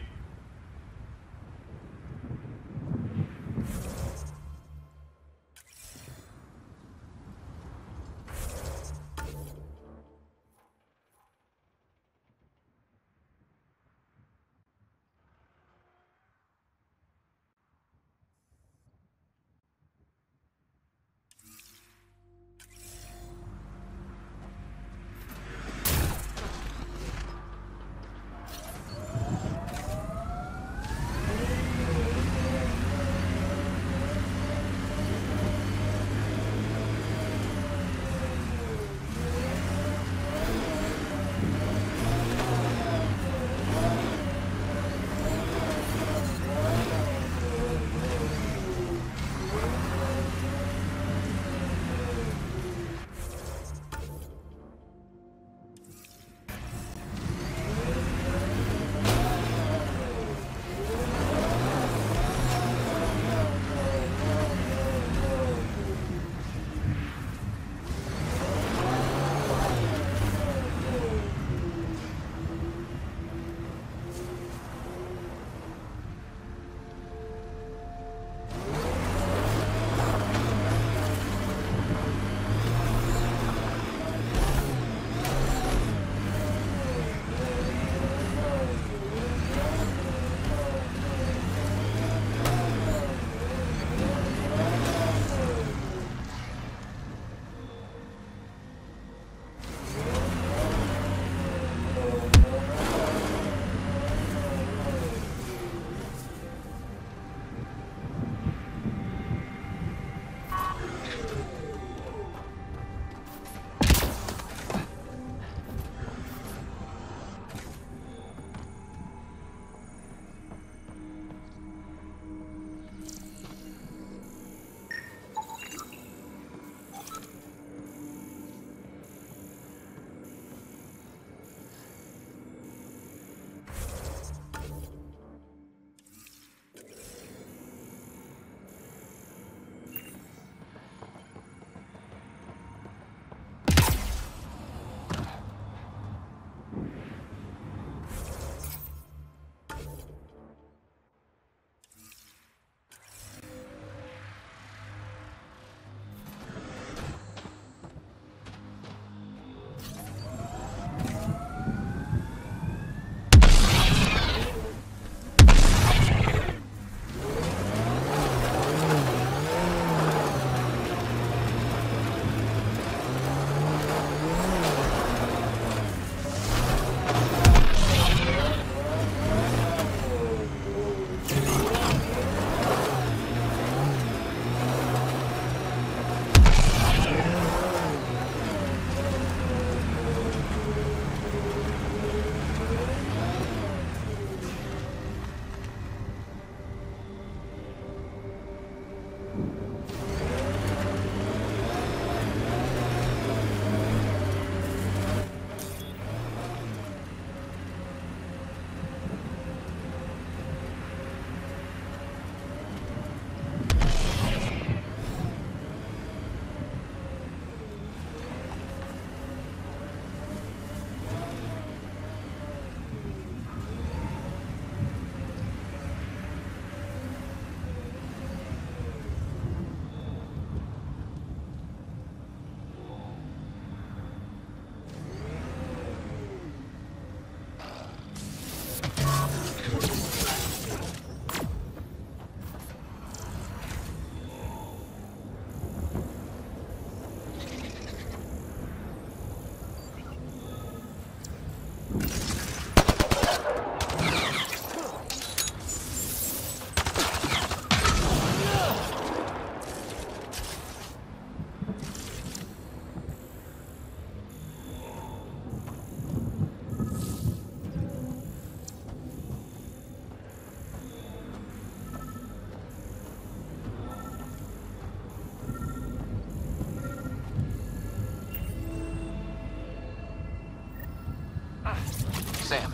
Sam,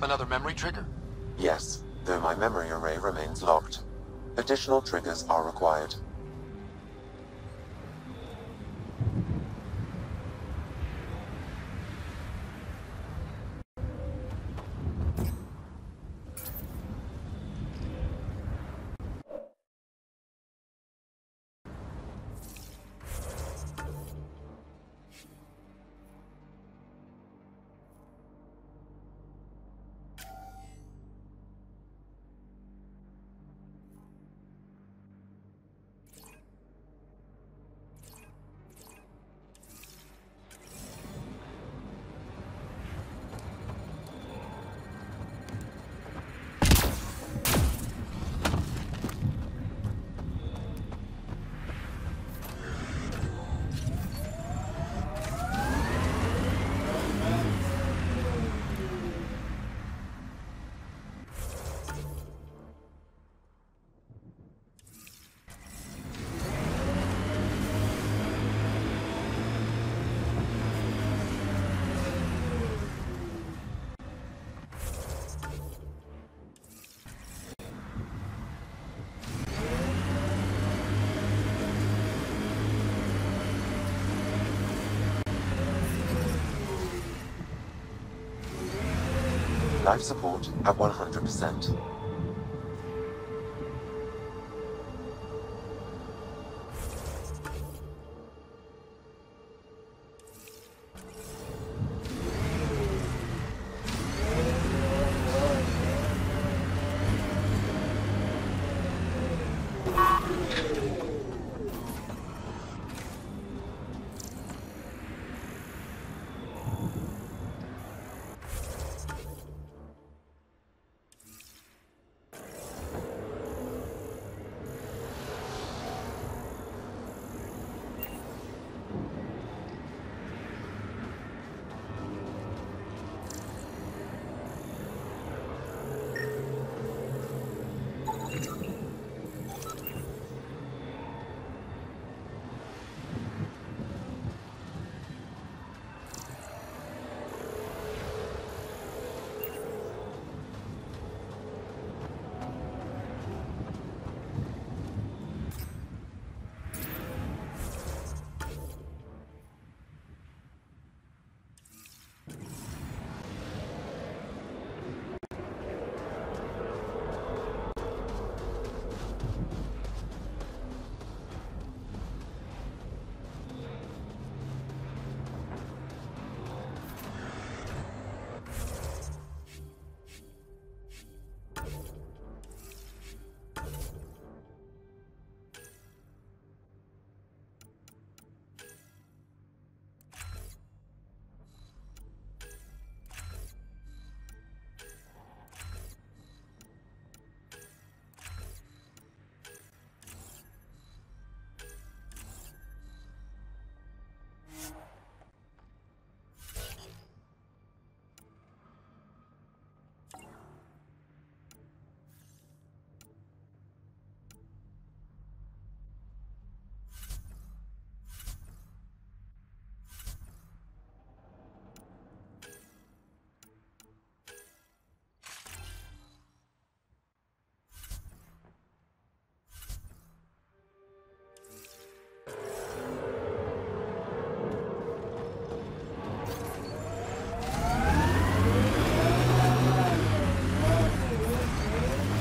another memory trigger? Yes, though my memory array remains locked. Additional triggers are required. Life support at one hundred percent.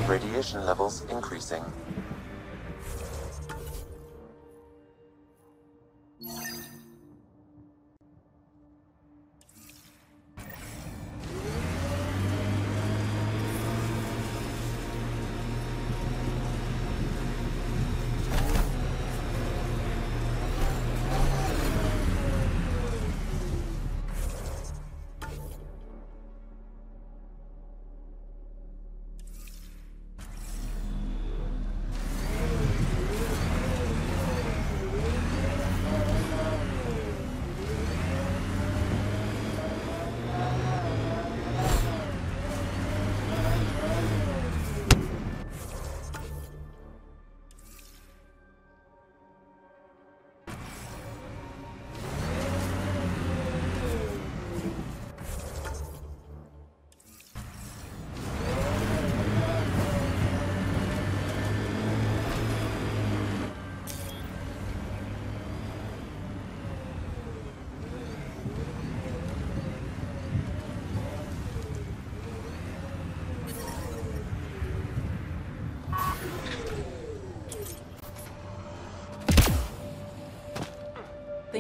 Radiation levels increasing.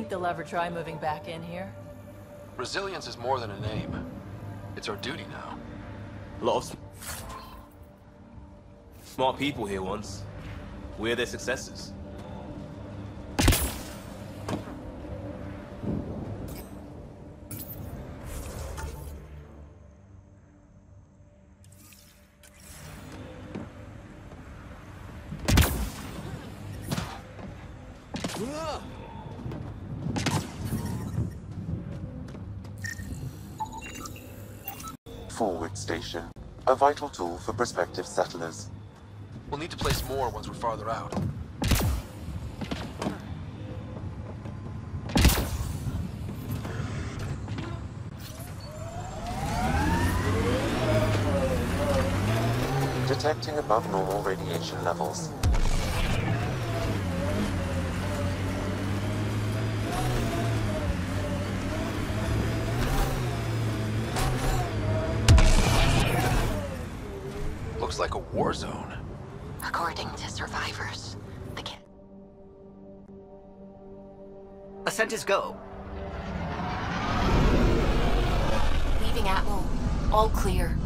think they'll ever try moving back in here? Resilience is more than a name. It's our duty now. A lot of smart people here once. We're their successors. Forward station, a vital tool for prospective settlers. We'll need to place more once we're farther out. Detecting above normal radiation levels. Looks like a war zone. According to survivors, the Kett. Ascent is go. Leaving Atwell. All clear.